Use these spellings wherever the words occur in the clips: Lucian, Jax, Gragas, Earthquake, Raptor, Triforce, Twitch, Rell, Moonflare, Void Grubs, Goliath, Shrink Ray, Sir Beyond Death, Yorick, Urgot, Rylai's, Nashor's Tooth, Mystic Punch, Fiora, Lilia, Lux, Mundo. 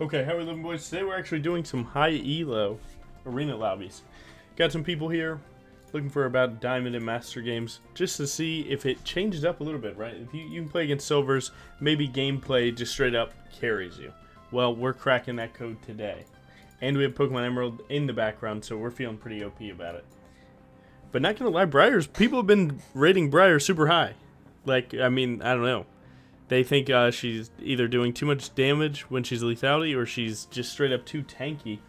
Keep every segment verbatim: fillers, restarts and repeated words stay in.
Okay, how are we living, boys? Today we're actually doing some high E L O arena lobbies. Got some people here looking for about Diamond and Master games just to see if it changes up a little bit, right? If you, you can play against Silvers, maybe gameplay just straight up carries you. Well, we're cracking that code today. And we have Pokemon Emerald in the background, so we're feeling pretty O P about it. But not gonna lie, Briar's, people have been rating Briar super high. Like, I mean, I don't know. They think uh, she's either doing too much damage when she's lethality or she's just straight up too tanky.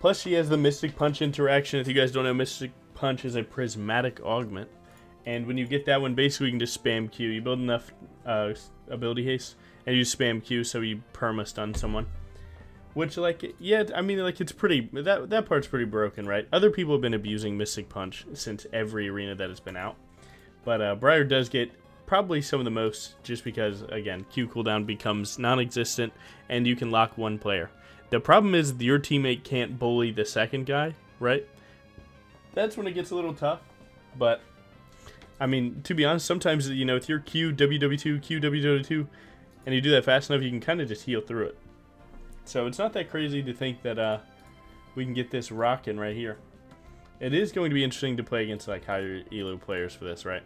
Plus, she has the Mystic Punch interaction. If you guys don't know, Mystic Punch is a prismatic augment. And when you get that one, basically you can just spam Q. You build enough uh, ability haste and you spam Q so you perma-stun someone. Which, like, yeah, I mean, like, it's pretty, that, that part's pretty broken, right? Other people have been abusing Mystic Punch since every arena that has been out. But uh, Briar does get probably some of the most, just because, again, Q cooldown becomes non-existent and you can lock one player. The problem is your teammate can't bully the second guy, right? That's when it gets a little tough, but I mean, to be honest, sometimes, you know, with your Q, W W two, Q, W W two, and you do that fast enough, you can kind of just heal through it. So it's not that crazy to think that uh, we can get this rocking right here. It is going to be interesting to play against, like, higher E L O players for this, right?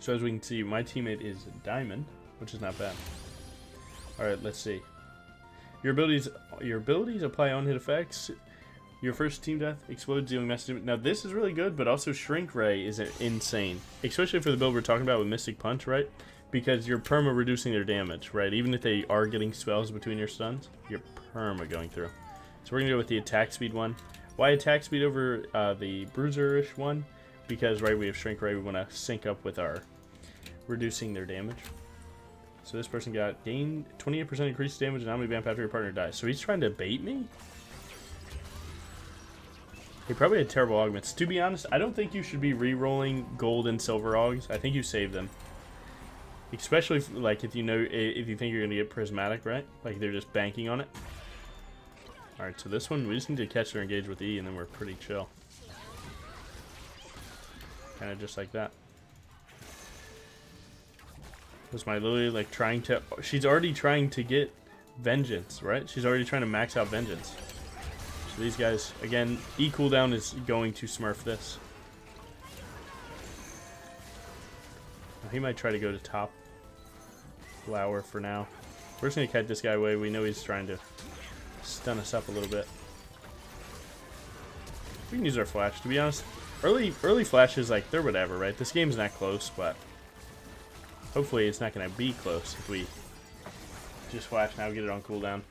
So as we can see, my teammate is Diamond, which is not bad. Alright, let's see. Your abilities your abilities apply on-hit effects. Your first team death explodes dealing massive damage. Now this is really good, but also Shrink Ray is insane. Especially for the build we're talking about with Mystic Punch, right? Because you're perma reducing their damage, right? Even if they are getting spells between your stuns, you're perma going through. So we're going to go with the attack speed one. Why attack speed over uh, the bruiser-ish one? Because, right, we have Shrink Ray, we want to sync up with our reducing their damage. So this person got gained twenty-eight percent increased damage and omni-vamp after your partner dies. So he's trying to bait me? He probably had terrible augments. To be honest, I don't think you should be re-rolling gold and silver augs. I think you save them. Especially, if, like, if you know, if you think you're going to get prismatic, right? Like, they're just banking on it. Alright, so this one, we just need to catch or engage with E, and then we're pretty chill. Kind of just like that. Was my Lilia like trying to... She's already trying to get vengeance, right? She's already trying to max out vengeance. So these guys, again, E cooldown is going to smurf this. Now he might try to go to top flower for now. We're just going to cut this guy away. We know he's trying to stun us up a little bit. We can use our flash, to be honest. Early early flashes, like, they're whatever, right? This game's not close, but hopefully it's not going to be close if we just flash now, get it on cooldown.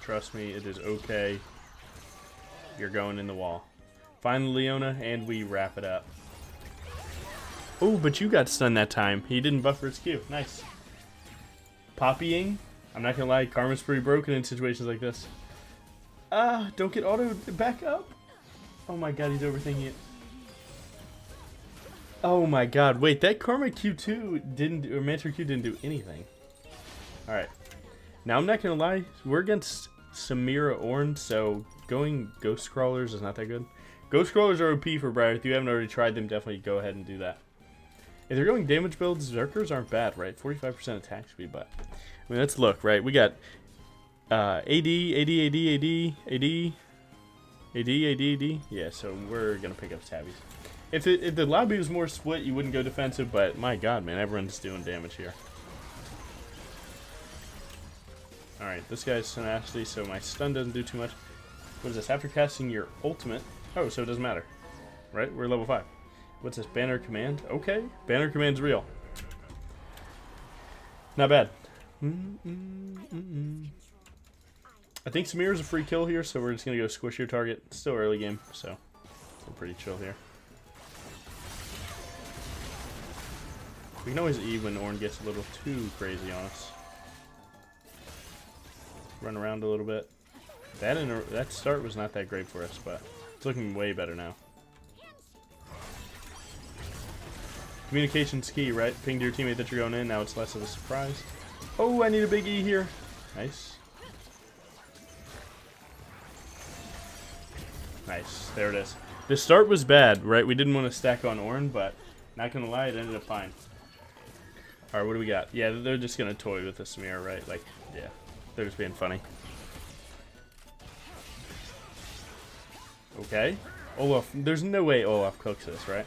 Trust me, it is okay. You're going in the wall. Find Leona, and we wrap it up. Oh, but you got stunned that time. He didn't buffer his Q. Nice. Poppying. I'm not going to lie, karma's pretty broken in situations like this. Ah, don't get auto back up. Oh my god, he's overthinking it. Oh my god, wait, that Karma Q two didn't, or Mantra Q didn't do anything. Alright. Now I'm not gonna lie, we're against Samira Ornn, so going Ghost Crawlers is not that good. Ghost Crawlers are O P for Briar. If you haven't already tried them, definitely go ahead and do that. If they're going damage builds, Zerkers aren't bad, right? forty-five percent attack speed, but I mean, let's look, right? We got Uh, A D, A D, A D, A D, A D, A D, A D, A D. Yeah, so we're going to pick up tabbies. If, it, if the lobby was more split, you wouldn't go defensive, but my god, man, everyone's doing damage here. Alright, this guy's tenacity, so my stun doesn't do too much. What is this? After casting your ultimate... Oh, so it doesn't matter. Right? We're level five. What's this? Banner command? Okay. Banner command's real. Not bad. Mm-mm-mm-mm. I think Samira's a free kill here, so we're just going to go squish your target. It's still early game, so we're pretty chill here. We can always E when Ornn gets a little too crazy on us. Run around a little bit. That, inter that start was not that great for us, but it's looking way better now. Communication's key, right? Ping to your teammate that you're going in. Now it's less of a surprise. Oh, I need a big E here. Nice. Nice. There it is. The start was bad, right? We didn't want to stack on Ornn, but not going to lie, it ended up fine. Alright, what do we got? Yeah, they're just gonna toy with the Samira, right? Like, yeah. They're just being funny. Okay. Olaf, there's no way Olaf cooks this, right?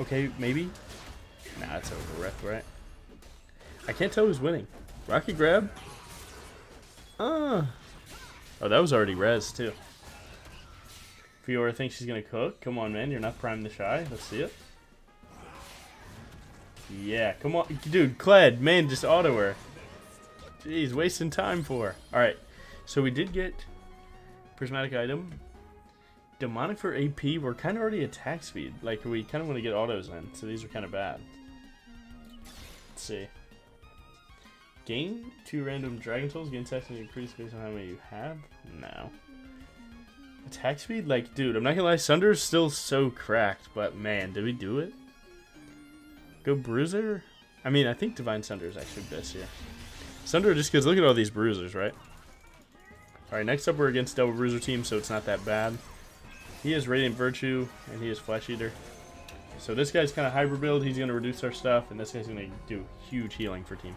Okay, maybe? Nah, it's over with, right? I can't tell who's winning. Rocky grab? Uh. Oh, that was already res, too. Fiora thinks she's gonna cook. Come on, man, you're not primed the shy. Let's see it. Yeah, come on. Dude, Kled, man, just auto her. Jeez, wasting time for her. Alright, so we did get Prismatic Item. Demonic for A P, we're kind of already at attack speed. Like, we kind of want to get autos in, so these are kind of bad. Let's see. Gain two random Dragon Souls, gain attack speed increased based on how many you have? No. Attack speed? Like, dude, I'm not gonna lie, Sunder's still so cracked, but man, did we do it? Go Bruiser? I mean, I think Divine Sunder is actually best here. Sunderer just because look at all these bruisers, right? Alright, next up we're against Double Bruiser team, so it's not that bad. He is Radiant Virtue, and he is Flesh Eater. So this guy's kind of hybrid build. He's going to reduce our stuff, and this guy's going to do huge healing for team.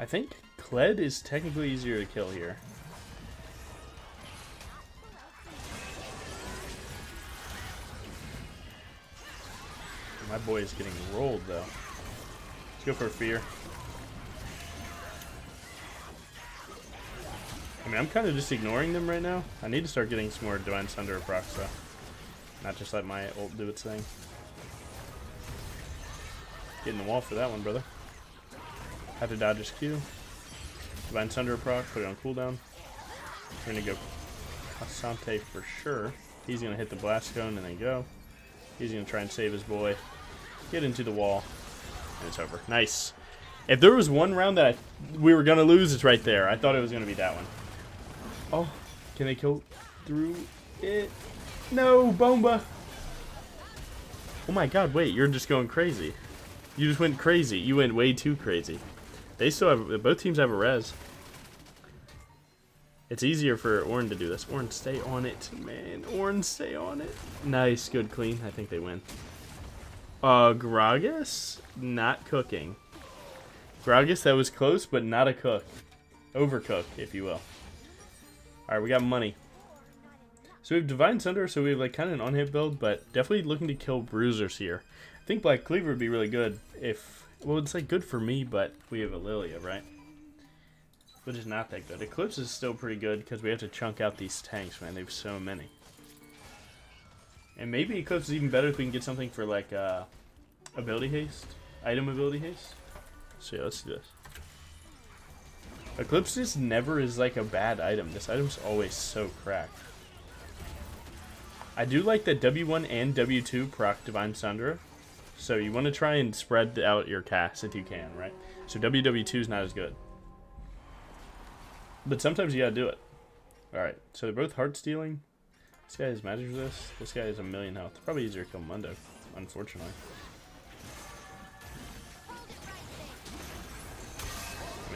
I think Kled is technically easier to kill here. My boy is getting rolled, though. Let's go for Fear. I mean, I'm kind of just ignoring them right now. I need to start getting some more Divine Sunderer procs, though. Not just let my ult do its thing. Get in the wall for that one, brother. Have to dodge his Q. Divine Sunderer proc, put it on cooldown. We're going to go Asante for sure. He's going to hit the Blast Cone and then go. He's going to try and save his boy. Get into the wall. And it's over. Nice. If there was one round that I, we were going to lose, it's right there. I thought it was going to be that one. Oh, can they go through it? No, Bomba! Oh my god, wait, you're just going crazy. You just went crazy. You went way too crazy. They still have, both teams have a res. It's easier for Ornn to do this. Ornn, stay on it, man. Ornn, stay on it. Nice, good, clean. I think they win. Uh, Gragas? Not cooking. Gragas, that was close, but not a cook. Overcook, if you will. Alright, we got money. So we have Divine Thunder, so we have like kind of an on-hit build, but definitely looking to kill bruisers here. I think Black Cleaver would be really good if... Well, it's like good for me, but we have a Lilia, right? Which is not that good. Eclipse is still pretty good because we have to chunk out these tanks, man. They have so many. And maybe Eclipse is even better if we can get something for like uh, ability haste. Item ability haste. So yeah, let's do this. Eclipse just never is like a bad item. This item's always so cracked. I do like that W one and W two proc Divine Sunderer. So you want to try and spread out your cast if you can, right? So W W two is not as good. But sometimes you gotta do it. Alright, so they're both Heartstealing. This guy has magic resist. This guy has a million health. Probably easier to kill Mundo, unfortunately.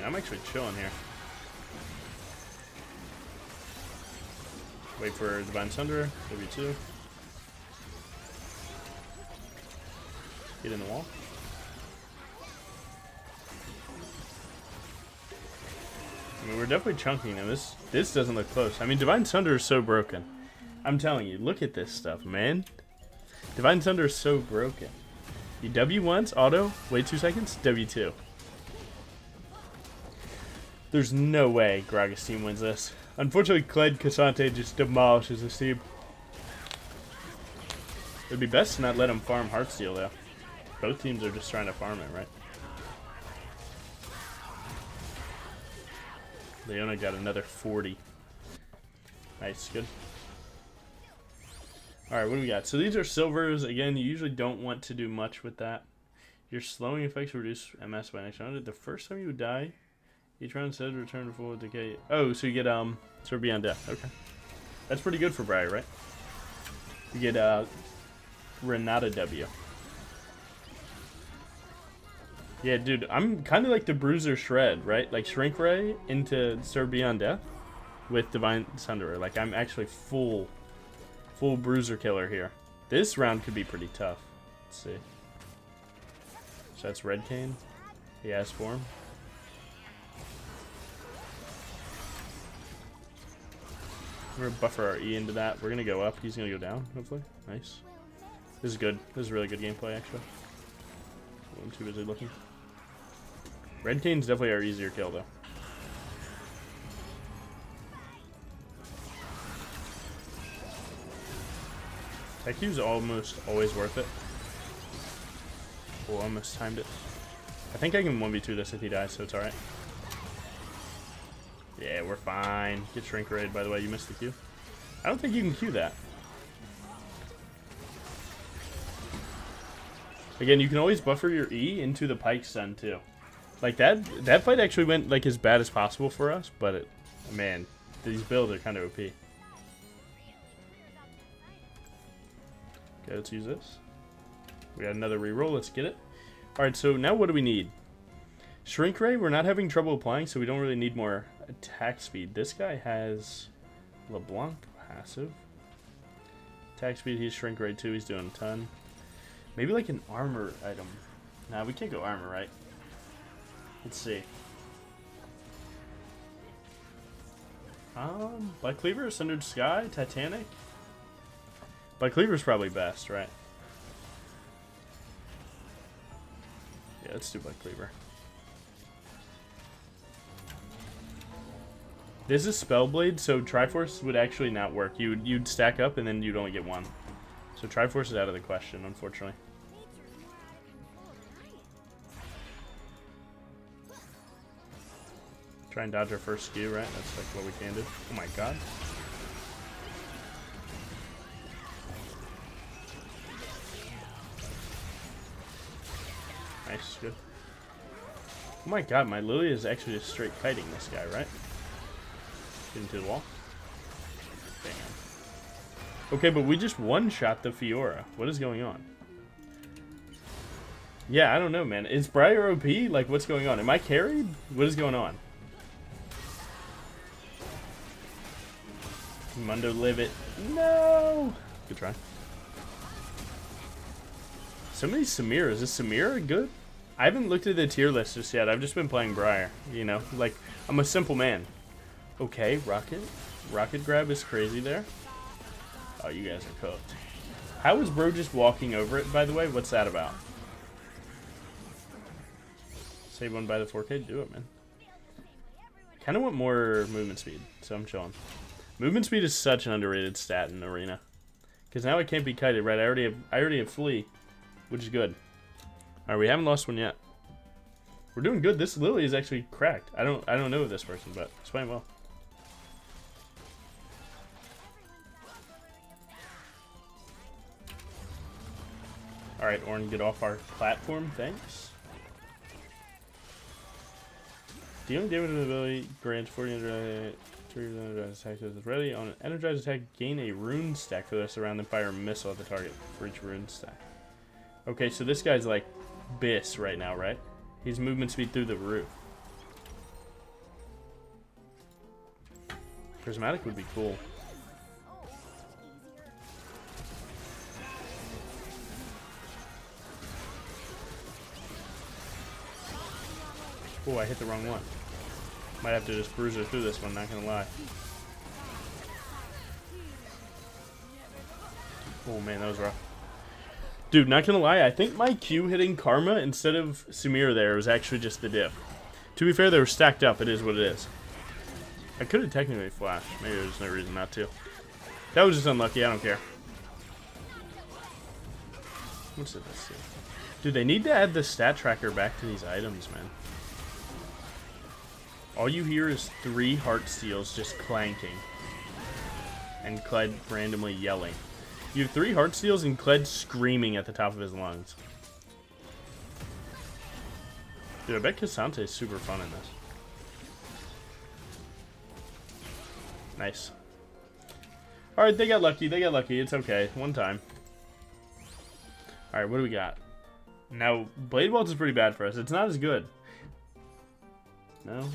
I'm actually chilling here. Wait for Divine Sunderer, W two. Get in the wall. I mean, we're definitely chunking them. This this doesn't look close. I mean, Divine Sunderer is so broken. I'm telling you, look at this stuff, man. Divine Sunderer is so broken. You W once, auto, wait two seconds, W two. There's no way Gragas team wins this. Unfortunately, Kled Cassante just demolishes this team. It'd be best to not let him farm Heartsteel, though. Both teams are just trying to farm it, right? Leona got another forty. Nice, good. Alright, what do we got? So these are silvers. Again, you usually don't want to do much with that. Your slowing effects reduce M S by an extra one hundred. The first time you die... Each round said return to full decay. Oh, so you get um Sir Beyond Death. Okay. That's pretty good for Briar, right? You get uh Renata W. Yeah, dude, I'm kinda like the Bruiser Shred, right? Like Shrink Ray into Sir Beyond Death with Divine Sunderer. Like I'm actually full full bruiser killer here. This round could be pretty tough. Let's see. So that's Red Cane. He has form. We're gonna buffer our E into that. We're gonna go up. He's gonna go down, hopefully. Nice. This is good. This is really good gameplay, actually. I'm too busy looking. Red Cane's definitely our easier kill, though. That Q's almost always worth it. Oh, almost timed it. I think I can one v two this if he dies, so it's alright. Yeah, we're fine. Get Shrink Ray, by the way. You missed the Q. I don't think you can Q that. Again, you can always buffer your E into the Pike Sun, too. Like, that that fight actually went, like, as bad as possible for us, but, it, man, these builds are kind of O P. Okay, let's use this. We got another reroll. Let's get it. Alright, so now what do we need? Shrink Ray, we're not having trouble applying, so we don't really need more attack speed. This guy has LeBlanc passive. Attack speed, he's Shrink Ray too, he's doing a ton. Maybe like an armor item. Nah, we can't go armor, right? Let's see. Um, Black Cleaver, Sundered Sky, Titanic. Black Cleaver's probably best, right? Yeah, let's do Black Cleaver. This is Spellblade, so Triforce would actually not work. You'd, you'd stack up and then you'd only get one. So Triforce is out of the question, unfortunately. Try and dodge our first skew, right? That's like what we can do. Oh my god. Nice, good. Oh my god, my Lilia is actually just straight kiting this guy, right? Into the wall. Damn. Okay, but we just one-shot the Fiora. What is going on? Yeah, I don't know, man. Is Briar O P? Like, what's going on? Am I carried? What is going on? Mundo, live it. No! Good try. So many Samiras. Is Samira good? I haven't looked at the tier list just yet. I've just been playing Briar. You know, like, I'm a simple man. Okay, rocket. Rocket grab is crazy there. Oh, you guys are cooked. How is bro just walking over it, by the way? What's that about? Save one by the four K? Do it, man. I kind of want more movement speed, so I'm chilling. Movement speed is such an underrated stat in Arena. Because now I can't be kited, right? I already have, I already have Flea, which is good. Alright, we haven't lost one yet. We're doing good. This Lily is actually cracked. I don't I don't know this person, but it's playing well. Alright, Ornn, get off our platform, thanks. Dealing damage with ability grants forty percent energized attack is ready. On an energized attack, gain a rune stack for the rest of the round, then fire a missile at the target for each rune stack. Okay, so this guy's like Biss right now, right? His movement speed through the roof. Prismatic would be cool. Oh, I hit the wrong one. Might have to just bruise her through this one, not gonna lie. Oh man, that was rough. Dude, not gonna lie, I think my Q hitting Karma instead of Samira there was actually just the diff. To be fair, they were stacked up, it is what it is. I could have technically flashed, maybe there's no reason not to. That was just unlucky, I don't care. What's it this? Dude, they need to add the stat tracker back to these items, man. All you hear is three Heartsteels just clanking. And Kled randomly yelling. You have three Heartsteels and Kled screaming at the top of his lungs. Dude, I bet Cassante is super fun in this. Nice. Alright, they got lucky. They got lucky. It's okay. One time. Alright, what do we got? Now, Blade Waltz is pretty bad for us. It's not as good. No.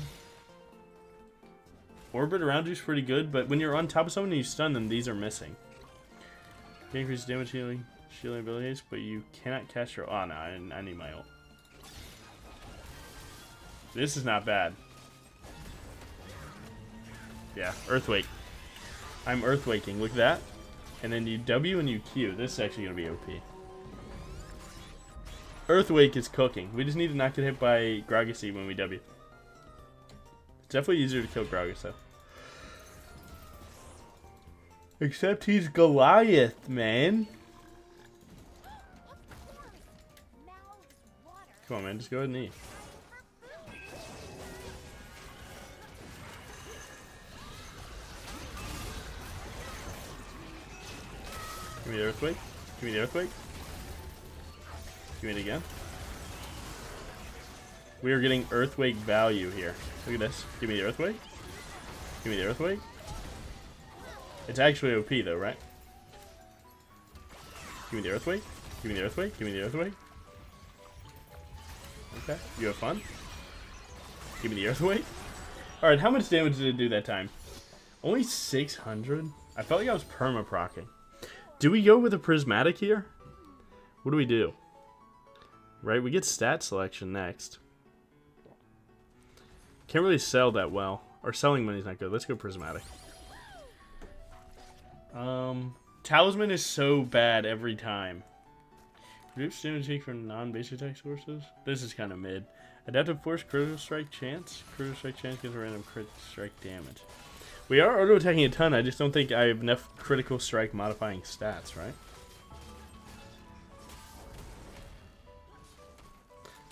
Orbit around you is pretty good, but when you're on top of someone and you stun them, these are missing. You increase damage healing, shielding abilities, but you cannot cast your... Oh, no, I, didn't, I need my ult. This is not bad. Yeah, Earthquake. I'm Earthquaking. Look at that. And then you W and you Q. This is actually going to be O P. Earthquake is cooking. We just need to not get hit by Gragas when we W. It's definitely easier to kill Gragas, though. Except he's Goliath, man. Come on, man. Just go ahead and eat. Give me the Earthquake. Give me the Earthquake. Give me it again. We are getting Earthquake value here. Look at this. Give me the Earthquake. Give me the Earthquake. It's actually O P though, right? Give me the Earthquake. Give me the Earthquake. Give me the Earthquake. Okay. You have fun. Give me the Earthquake. Alright, how much damage did it do that time? Only six hundred? I felt like I was perma-procking. Do we go with a Prismatic here? What do we do? Right, we get stat selection next. Can't really sell that well. Our selling money's not good. Let's go Prismatic. Um, Talisman is so bad every time. Reduce damage take from non-basic attack sources. This is kind of mid. Adaptive Force, Critical Strike Chance. Critical Strike Chance gives a random crit strike damage. We are auto-attacking a ton. I just don't think I have enough Critical Strike modifying stats, right?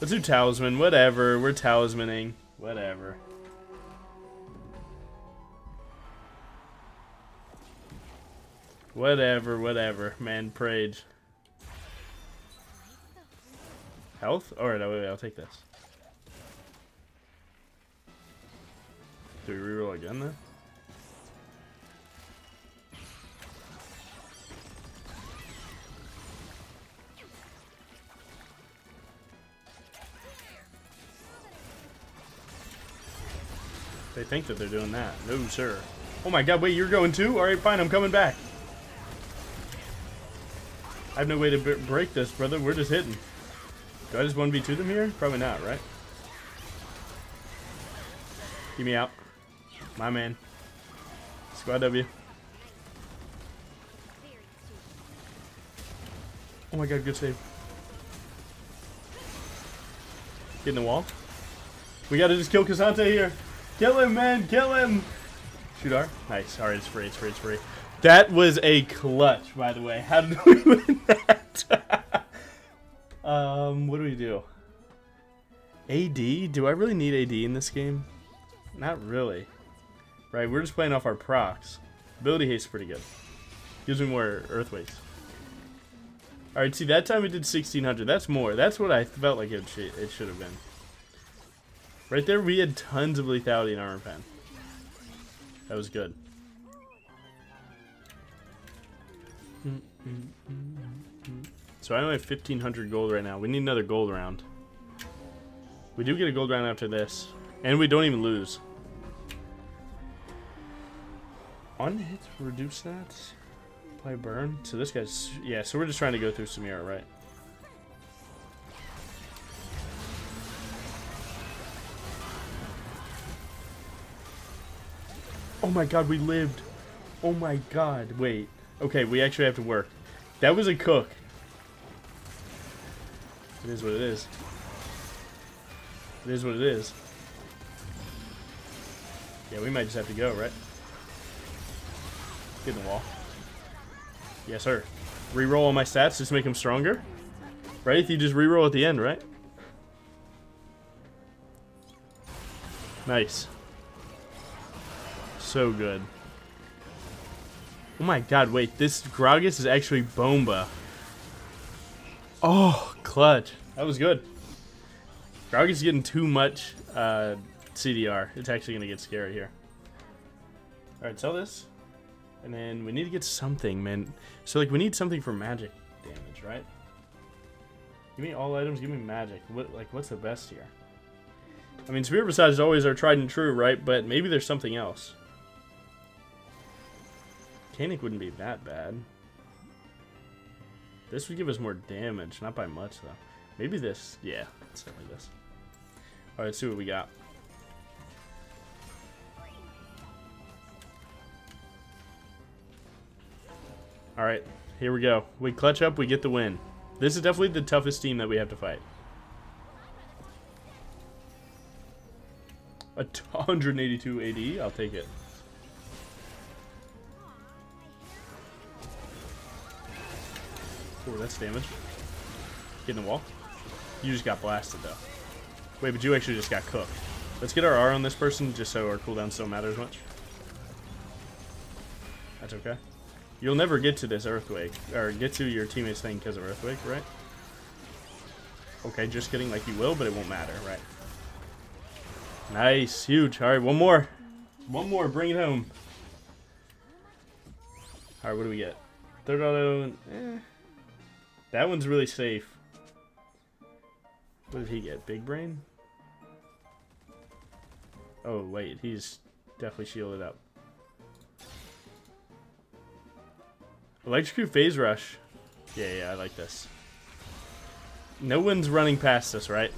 Let's do Talisman. Whatever. We're Talismaning. Whatever. Whatever, whatever. Man, Prage. Health? Alright, wait, wait, I'll take this. Do we reroll again, then? They think that they're doing that. No, sir. Oh my god, wait, you're going too? Alright, fine, I'm coming back. I have no way to b break this, brother. We're just hitting. Do I just one v two them here? Probably not, right? Keep me out. My man. Squad W. Oh my god, good save. Get in the wall. We gotta just kill Cassante here. Kill him, man. Kill him. Shoot R. Nice. Alright, it's free. It's free. It's free. That was a clutch, by the way. How did we win that? um, what do we do? A D? Do I really need A D in this game? Not really. Right, we're just playing off our procs. Ability haste is pretty good. Gives me more Earthquakes. Alright, see, that time we did sixteen hundred. That's more. That's what I felt like it should, it should have been. Right there, we had tons of lethality in Armor Pen. That was good. So I only have fifteen hundred gold right now. We need another gold round. We do get a gold round after this. And we don't even lose. On hit, reduce that. Apply burn. So this guy's... Yeah, so we're just trying to go through Samira, right? Oh my god, we lived. Oh my god, wait. Okay, we actually have to work. That was a cook. It is what it is. It is what it is. Yeah, we might just have to go, right? Get in the wall. Yes, sir. Reroll all my stats, just make them stronger. Right? If you just reroll at the end, right? Nice. So good. Oh my god, wait, this Gragas is actually Bomba. Oh, clutch. That was good. Gragas is getting too much uh, C D R. It's actually going to get scary here. Alright, sell this. And then we need to get something, man. So, like, we need something for magic damage, right? Give me all items, give me magic. What, like, what's the best here? I mean, Spear Massage is always our tried and true, right? But maybe there's something else. Panic wouldn't be that bad. This would give us more damage, not by much though. Maybe this, yeah, certainly this. All right, let's see what we got. All right, here we go. We clutch up, we get the win. This is definitely the toughest team that we have to fight. one hundred eighty-two A D, I'll take it. Oh, that's damage. Get in the wall. You just got blasted though. Wait, but you actually just got cooked. Let's get our R on this person just so our cooldowns don't matter as much. That's okay. You'll never get to this Earthquake, or get to your teammate's thing because of Earthquake, right? Okay, just kidding, like you will, but it won't matter, right? Nice, huge. All right, one more. One more, bring it home. All right, what do we get? Third auto, eh. That one's really safe. What did he get, Big Brain? Oh, wait, he's definitely shielded up. Electrocute Phase Rush. Yeah, yeah, I like this. No one's running past us, right?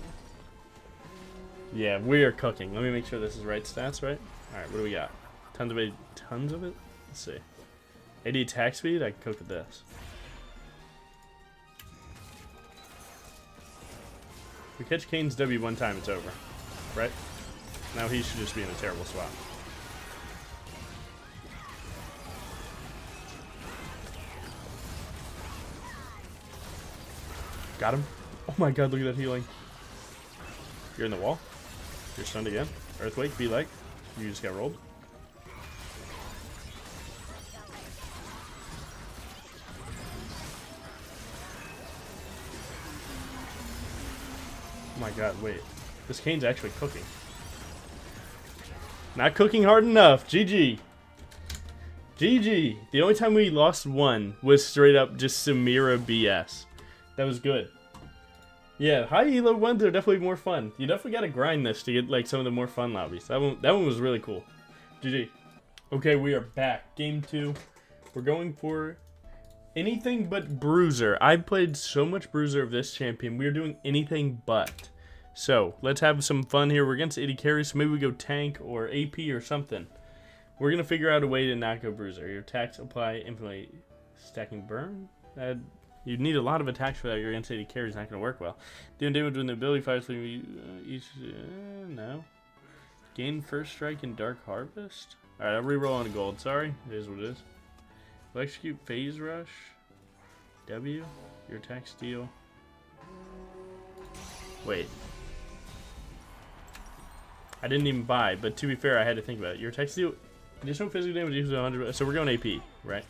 Yeah, we are cooking. Let me make sure this is right stats, right? All right, what do we got? Tons of it. Tons of it? Let's see. A D attack speed? I can cook with this. If we catch Kane's W one time, it's over. Right? Now he should just be in a terrible spot. Got him. Oh my god, look at that healing. You're in the wall. You're stunned again. Earthquake, be like. You just got rolled. Oh my god, wait. This Kane's actually cooking. Not cooking hard enough. G G. G G. The only time we lost one was straight up just Samira B S. That was good. Yeah, high elo ones are definitely more fun. You definitely gotta grind this to get like some of the more fun lobbies. That one, that one was really cool. G G. Okay, we are back. Game two. We're going for anything but Bruiser. I played so much Bruiser of this champion. We are doing anything but. So let's have some fun here. We're against A D carries, so maybe we go tank or A P or something. We're gonna figure out a way to not go Bruiser. Your attacks apply infinitely. Stacking burn. That. You need a lot of attacks for that. Your N C D carry is not going to work well. Doing damage when the ability fires leave you uh, each... Uh, no. Gain first strike and dark harvest? Alright, I'll reroll on a gold. Sorry. It is what it is. Electrocute phase rush. W. Your attack steal. Wait. I didn't even buy, but to be fair, I had to think about it. Your attack steal... Additional physical damage equals one hundred... So we're going A P, right?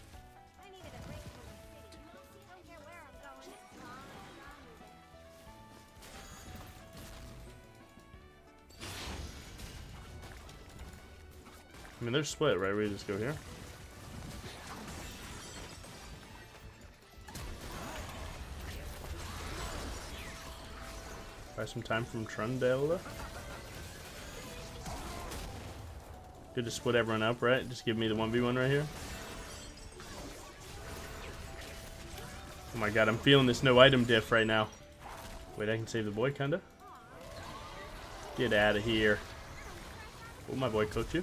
I mean, they're split, right? We just go here. Buy some time from Trundle. Good to split everyone up, right? Just give me the one v one right here. Oh my god, I'm feeling this no item diff right now. Wait, I can save the boy, kinda. Get out of here. Oh, my boy cooked you.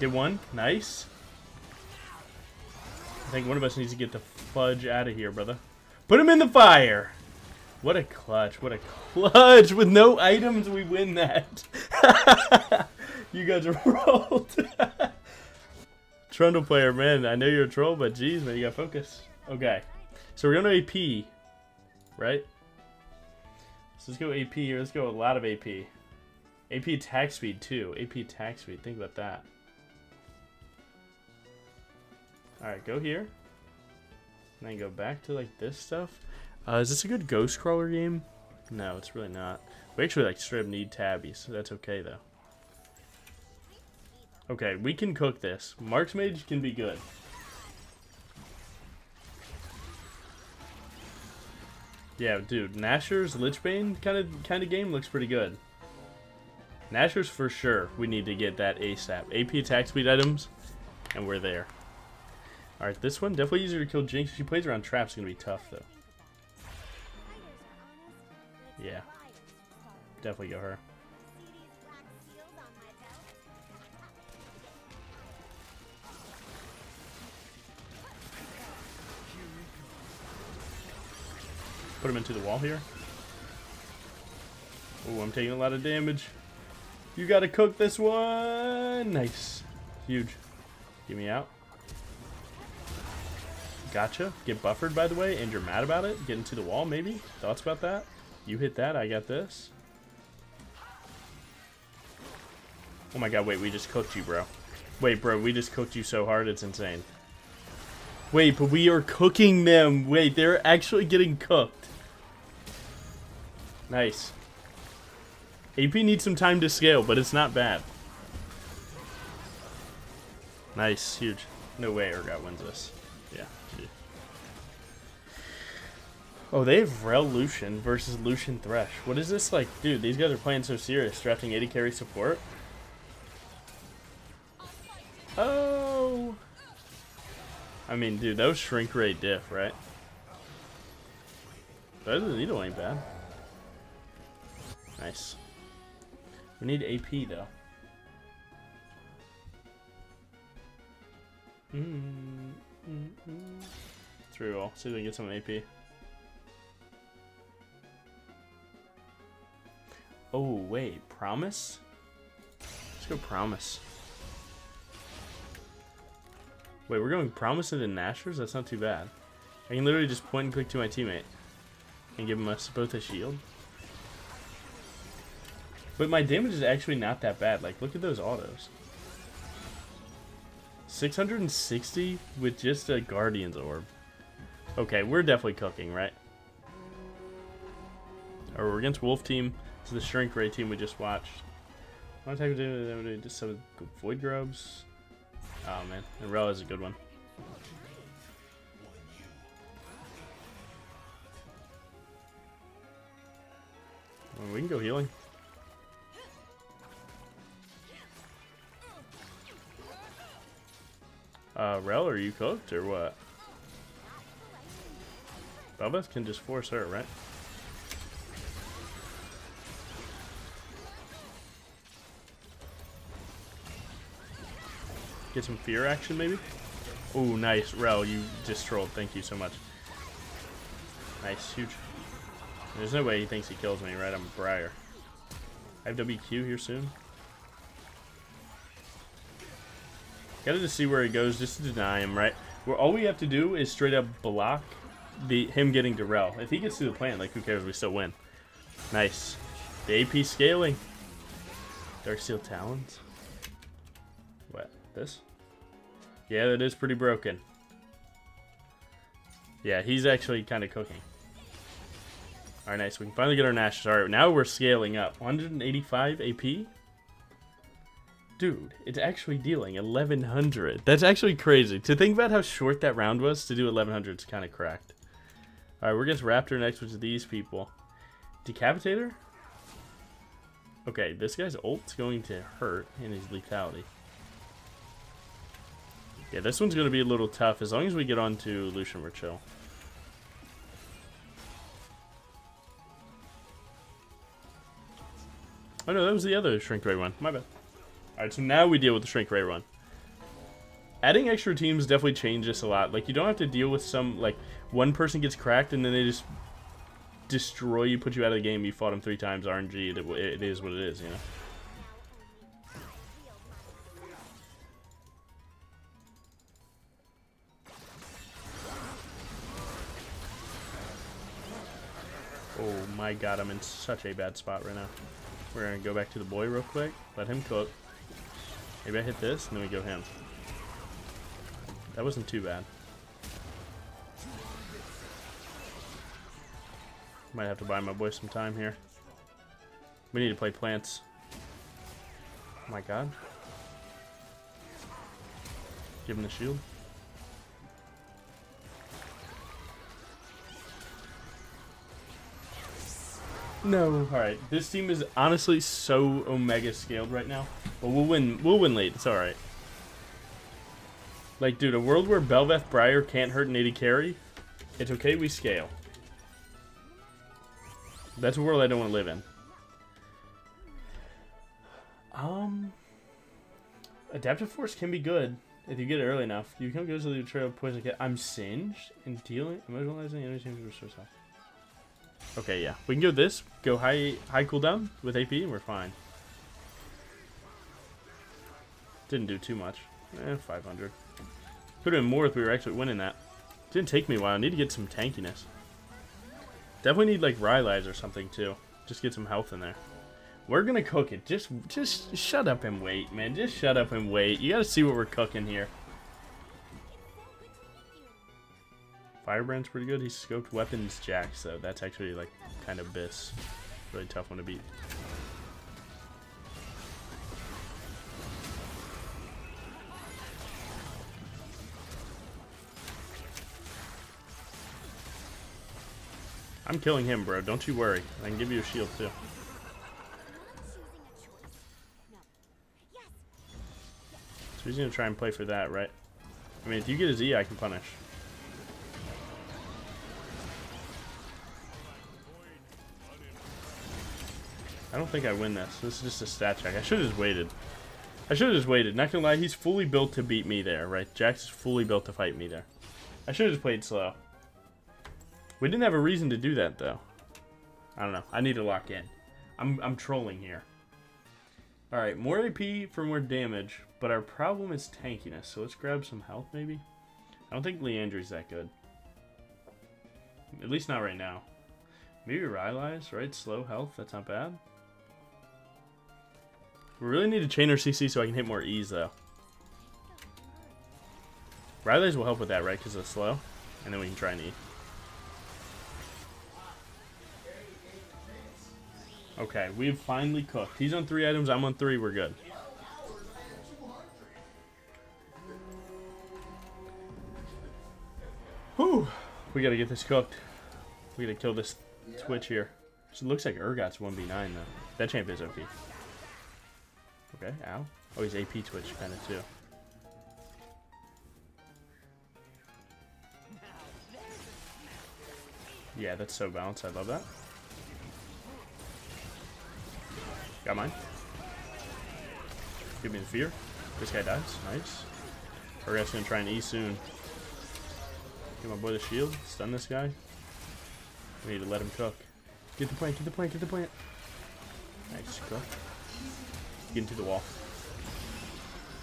Did one. Nice. I think one of us needs to get the fudge out of here, brother. Put him in the fire! What a clutch. What a clutch. With no items, we win that. You guys are rolled. Trundle player, man. I know you're a troll, but geez, man, you got focus. Okay. So we're going to A P, right? So let's go A P here. Let's go a lot of A P. A P attack speed, too. A P attack speed. Think about that. Alright, go here. And then go back to, like, this stuff. Uh, is this a good ghost crawler game? No, it's really not. We actually, like, straight up need tabbies. So that's okay, though. Okay, we can cook this. Mark's Mage can be good. Yeah, dude. Nashor's Lichbane kind of kind of game looks pretty good. Nashor's for sure. We need to get that ASAP. A P attack speed items, and we're there. Alright, this one definitely easier to kill Jinx. If she plays around traps, it's going to be tough, though. Yeah. Definitely go her. Put him into the wall here. Oh, I'm taking a lot of damage. You gotta cook this one. Nice. Huge. Get me out. Gotcha. Get buffered, by the way, and you're mad about it. Get into the wall, maybe. Thoughts about that? You hit that. I got this. Oh my god, wait. We just cooked you, bro. Wait, bro. We just cooked you so hard. It's insane. Wait, but we are cooking them. Wait, they're actually getting cooked. Nice. A P needs some time to scale, but it's not bad. Nice. Huge. No way Urgot wins this. Yeah. Gee. Oh, they have Rell Lucian versus Lucian Thresh. What is this like? Dude, these guys are playing so serious. Drafting eighty carry support. Oh. I mean, dude, that was Shrink Ray diff, right? That needle ain't bad. Nice. We need A P, though. Mm-hmm. Mm-hmm. Let's reroll. See if we can get some A P. Oh, wait. Promise? Let's go Promise. Wait, we're going Promise into Nashor's? That's not too bad. I can literally just point and click to my teammate and give him us both a shield. But my damage is actually not that bad. Like, look at those autos. six hundred sixty with just a Guardian's Orb. Okay, we're definitely cooking, right? Or right, we're against Wolf Team. It's the Shrink Ray team we just watched. I want to take it just some Void Grubs. Oh man, and Rell is a good one. Well, we can go healing. Uh, Rell, are you cooked or what? Bel'Veth can just force her, right? Get some fear action, maybe? Oh, nice. Rell, you just trolled. Thank you so much. Nice. Huge. There's no way he thinks he kills me, right? I'm a Briar. I have W Q here soon. Gotta just see where he goes just to deny him, right? Where all we have to do is straight up block the him getting to Rell. If he gets to the plant, like, who cares? We still win. Nice. The A P scaling. Darksteel Talons. What? This? Yeah, that is pretty broken. Yeah, he's actually kind of cooking. Alright, nice. We can finally get our Nashor's. Alright, now we're scaling up. one hundred eighty-five A P? Dude, it's actually dealing eleven hundred. That's actually crazy. To think about how short that round was, to do eleven hundred is kind of cracked. Alright, we're against Raptor next, which is these people. Decapitator? Okay, this guy's ult's going to hurt in his lethality. Yeah, this one's going to be a little tough. As long as we get on to Lucian, we're chill. Oh no, that was the other Shrink Ray one. My bad. Alright, so now we deal with the Shrink Ray run. Adding extra teams definitely changes this a lot. Like, you don't have to deal with some, like, one person gets cracked and then they just destroy you, put you out of the game, you fought them three times, R N G, it, it is what it is, you know? Oh my god, I'm in such a bad spot right now. We're gonna go back to the boy real quick, let him cook. Maybe I hit this, and then we go him. That wasn't too bad. Might have to buy my boy some time here. We need to play plants. Oh my god. Give him the shield. No. Alright, this team is honestly so omega scaled right now. But we'll win, we'll win late, it's alright. Like, dude, a world where Bel'Veth Briar can't hurt an eighty carry, it's okay, we scale. That's a world I don't want to live in. Um, Adaptive Force can be good if you get it early enough. You can go to the trail of poison. I'm singed and dealing immobilizing energy change restore health. Okay, yeah, we can go this. Go high high cooldown with A P, and we're fine. Didn't do too much. Eh, five hundred. Could have been more if we were actually winning that. Didn't take me a while. I need to get some tankiness. Definitely need like Rylai's or something too. Just get some health in there. We're gonna cook it. Just, just shut up and wait, man. Just shut up and wait. You gotta see what we're cooking here. Firebrand's pretty good. He scoped weapons Jax though. That's actually like kind of bis. Really tough one to beat. I'm killing him, bro. Don't you worry. I can give you a shield too. So he's gonna try and play for that, right? I mean, if you get his E, I can punish. I don't think I win this. This is just a stat check. I should have just waited. I should have just waited. Not gonna lie, he's fully built to beat me there, right? Jax is fully built to fight me there. I should have just played slow. We didn't have a reason to do that, though. I don't know. I need to lock in. I'm, I'm trolling here. Alright, more A P for more damage, but our problem is tankiness, so let's grab some health, maybe? I don't think Leandry's that good. At least not right now. Maybe Rylai's, right? Slow health, that's not bad. We really need to chain our C C so I can hit more E's, though. Rylai's will help with that, right? Because it's slow, and then we can try and E. Okay, we've finally cooked. He's on three items, I'm on three, we're good. Whew, we gotta get this cooked. We gotta kill this Twitch here. So it looks like Urgot's one v nine though. That champ is O P. Okay, ow. Oh, he's A P Twitch kinda too. Yeah, that's so balanced, I love that. Got mine. Give me the fear. This guy dies. Nice. We're just gonna try and E soon. Give my boy the shield. Stun this guy. We need to let him cook. Get the plant. Get the plant. Get the plant. Nice. Cook. Get into the wall.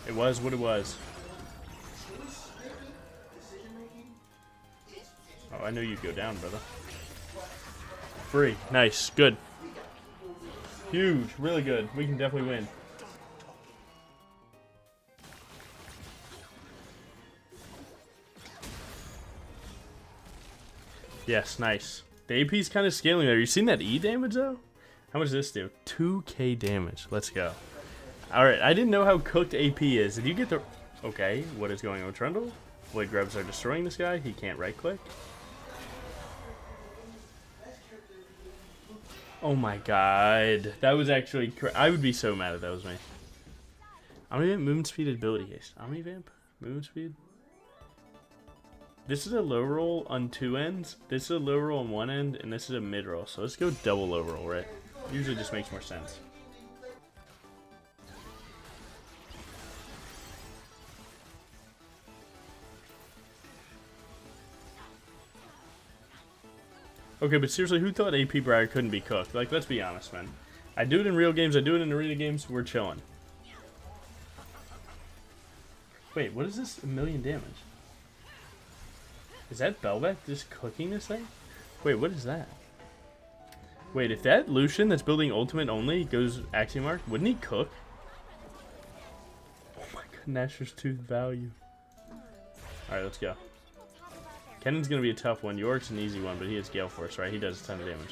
It was what it was. Oh, I knew you'd go down, brother. Free. Nice. Good. Huge, really good. We can definitely win. Yes, nice. The A P's kind of scaling there. You seen that E damage though? How much does this do? two K damage. Let's go. Alright, I didn't know how cooked A P is. Did you get the... Okay, what is going on with Trundle? Void grubs are destroying this guy. He can't right click. Oh my god, that was actually cra I would be so mad if that was me. Omnivamp movement speed ability haste. Omnivamp movement speed. This is a low roll on two ends. This is a low roll on one end, and this is a mid roll. So let's go double low roll, right? Usually just makes more sense. Okay, but seriously, who thought A P Briar couldn't be cooked? Like, let's be honest, man. I do it in real games, I do it in arena games, we're chilling. Wait, what is this? A million damage? Is that Bel'Veth just cooking this thing? Wait, what is that? Wait, if that Lucian that's building ultimate only goes Axiomark, wouldn't he cook? Oh my god, Nashor's Tooth value. Alright, let's go. Kennan's gonna be a tough one. York's an easy one, but he has Gale Force, right? He does a ton of damage.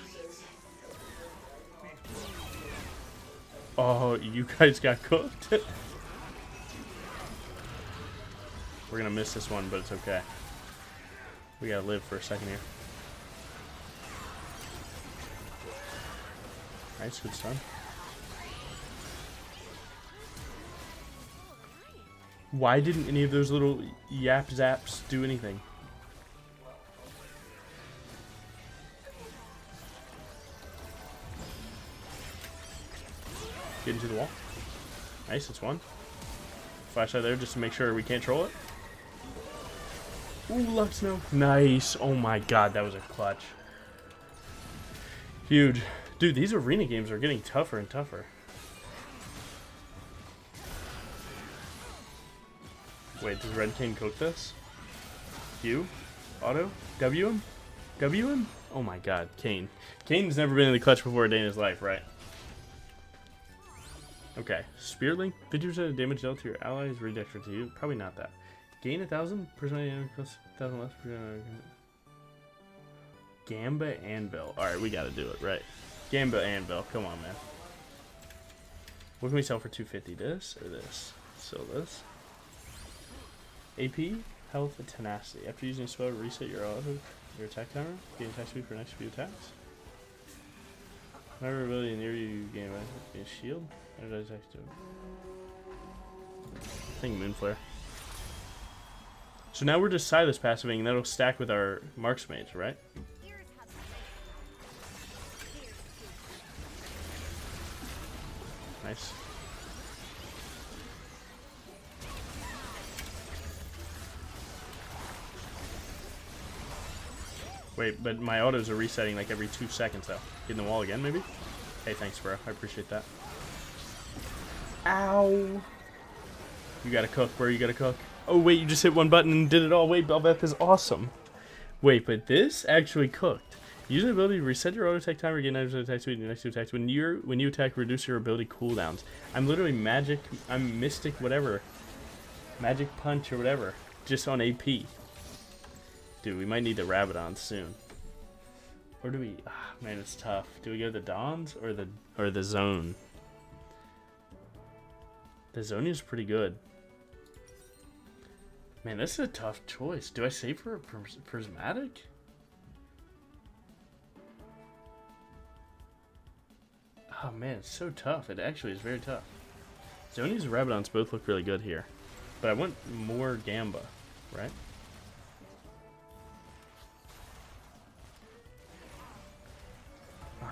Oh, you guys got cooked. We're gonna miss this one, but it's okay. We gotta live for a second here. Nice, good stun. Why didn't any of those little yap zaps do anything? Get into the wall. Nice, that's one. Flash out there just to make sure we can't troll it. Ooh, Lux Snow. Nice. Oh my god, that was a clutch. Huge. Dude, these arena games are getting tougher and tougher. Wait, does Red King cook this? Q? Auto? W him? W him? Oh my god, Kane. Kane's never been in the clutch before a day in his life, right? Okay, Spear Link, fifty percent of damage dealt to your allies, redexter to you. Probably not that. Gain a thousand, percent damage plus thousand less. Gamba Anvil. Alright, we gotta do it, right? Gamba Anvil, come on, man. What can we sell for two fifty? This or this? So this. A P, health, and tenacity. After using a spell, reset your auto, your attack timer. Gain attack speed for next few attacks. Whenever ability near you, you gain a shield. How did I attack to it? I think Moonflare. So now we're just Silas passiving, and that'll stack with our Marks Mage, right? Nice. Wait, but my autos are resetting like every two seconds though. Get in the wall again, maybe? Hey, thanks, bro. I appreciate that. Ow! You gotta cook, bro. You gotta cook. Oh, wait, you just hit one button and did it all. Wait, Bel'Veth is awesome. Wait, but this actually cooked. Use an ability to reset your auto attack timer, get an attack speed, and the next two attacks. When, you're, when you attack, reduce your ability cooldowns. I'm literally magic, I'm mystic, whatever. Magic punch or whatever. Just on A P. Dude, we might need the Rabadon soon. Or do we... Ah, man, it's tough. Do we go to the Dons or the or the Zone? The Zone is pretty good. Man, this is a tough choice. Do I save for a pris Prismatic? Oh, man, it's so tough. It actually is very tough. Zoni's and Rabadons both look really good here. But I want more Gamba, right?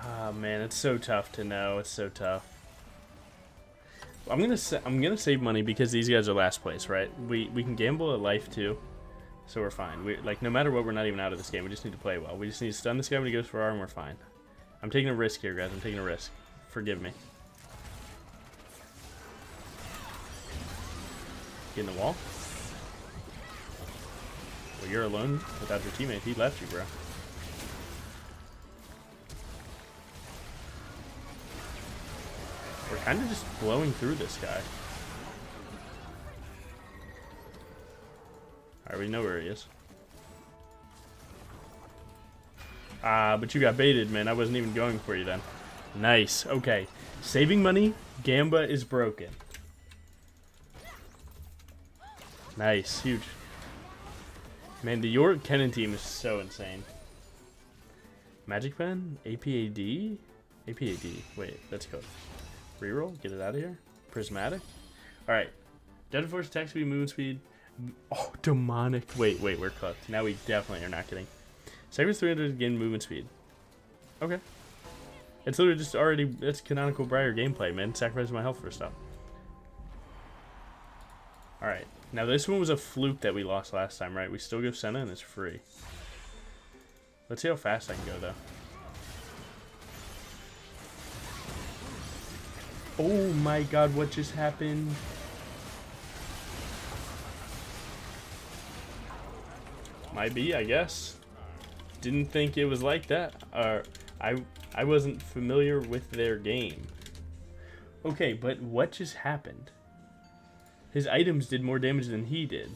Ah, oh, man, it's so tough to know. It's so tough. I'm gonna sa I'm gonna save money because these guys are last place, right? We we can gamble a life too, so we're fine. We like no matter what, we're not even out of this game. We just need to play well. We just need to stun this guy when he goes for R, and we're fine. I'm taking a risk here, guys. I'm taking a risk. Forgive me. Get in the wall. Well, you're alone without your teammate. He left you, bro. We're kind of just blowing through this guy. Alright, we know where he is. Ah, uh, but you got baited, man. I wasn't even going for you then. Nice. Okay. Saving money. Gamba is broken. Nice. Huge. Man, the York Cannon team is so insane. Magic Pen? A P A D? A P A D. Wait, that's code. Reroll, get it out of here. Prismatic. Alright. Deadly Force, attack speed, movement speed. Oh, demonic. Wait, wait, we're cooked. Now we definitely are not kidding. Sacrifice three hundred again, movement speed. Okay. It's literally just already, that's canonical Briar gameplay, man. Sacrifice my health for stuff. Alright. Now this one was a fluke that we lost last time, right? We still go Senna and it's free. Let's see how fast I can go, though. Oh my god, what just happened? Might be, I guess. Didn't think it was like that. Uh, I, I wasn't familiar with their game. Okay, but what just happened? His items did more damage than he did.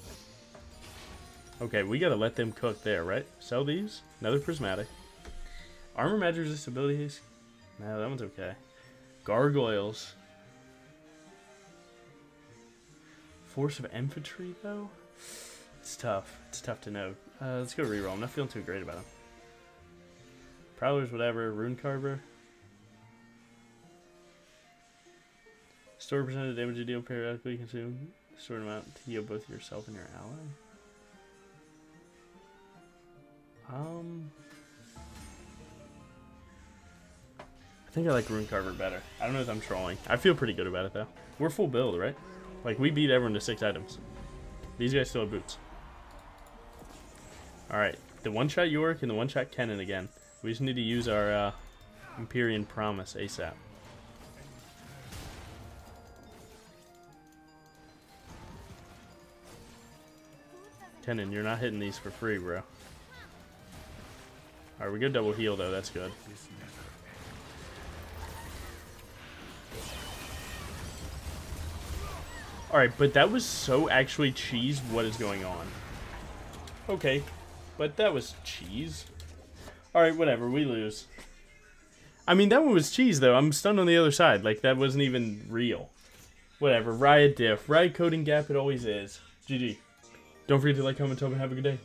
Okay, we gotta let them cook there, right? Sell these. Another Prismatic. Armor magic resist abilities. No, that one's okay. Gargoyles. Force of Infantry, though? It's tough. It's tough to know. Uh, let's go reroll. I'm not feeling too great about him. Prowlers, whatever. Rune Carver. Store percent of damage you deal periodically consumed. Certain amount to heal both yourself and your ally. Um, I think I like Rune Carver better. I don't know if I'm trolling. I feel pretty good about it though. We're full build, right? Like we beat everyone to six items. These guys still have boots. All right, the one-shot Yorick and the one-shot Kennen again. We just need to use our uh, Empyrean Promise ASAP. Kennen, you're not hitting these for free, bro. Alright, we go double heal, though. That's good. Alright, but that was so actually cheese. What is going on? Okay, but that was cheese. Alright, whatever. We lose. I mean, that one was cheese, though. I'm stunned on the other side. Like, that wasn't even real. Whatever. Riot diff. Riot coding gap, it always is. G G. Don't forget to like, comment, tell me, have a good day.